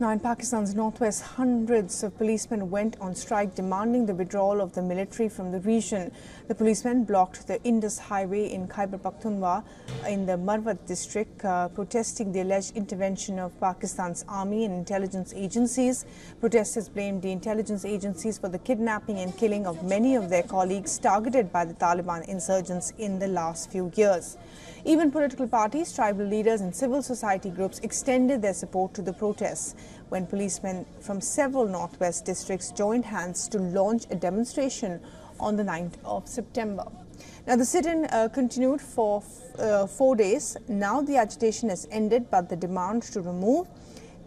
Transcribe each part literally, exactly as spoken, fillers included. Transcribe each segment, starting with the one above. Now in Pakistan's northwest, hundreds of policemen went on strike demanding the withdrawal of the military from the region. The policemen blocked the Indus Highway in Khyber Pakhtunkhwa in the Marwat district, uh, protesting the alleged intervention of Pakistan's army and intelligence agencies. Protesters blamed the intelligence agencies for the kidnapping and killing of many of their colleagues targeted by the Taliban insurgents in the last few years. Even political parties, tribal leaders and civil society groups extended their support to the protests, when policemen from several northwest districts joined hands to launch a demonstration on the ninth of September. Now the sit-in uh, continued for uh, four days. Now the agitation has ended, but the demand to remove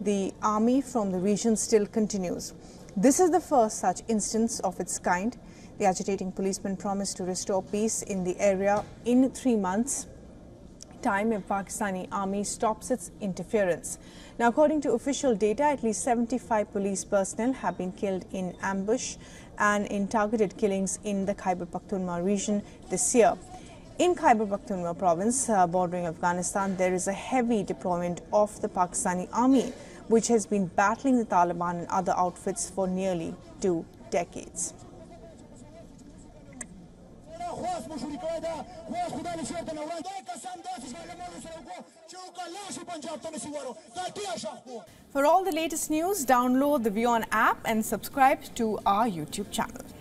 the army from the region still continues. This is the first such instance of its kind. The agitating policemen promised to restore peace in the area in three months' time if Pakistani army stops its interference. Now, according to official data, at least seventy-five police personnel have been killed in ambush and in targeted killings in the Khyber Pakhtunkhwa region this year. In Khyber Pakhtunkhwa province, uh, bordering Afghanistan, there is a heavy deployment of the Pakistani army, which has been battling the Taliban and other outfits for nearly two decades. For all the latest news, download the WION app and subscribe to our YouTube channel.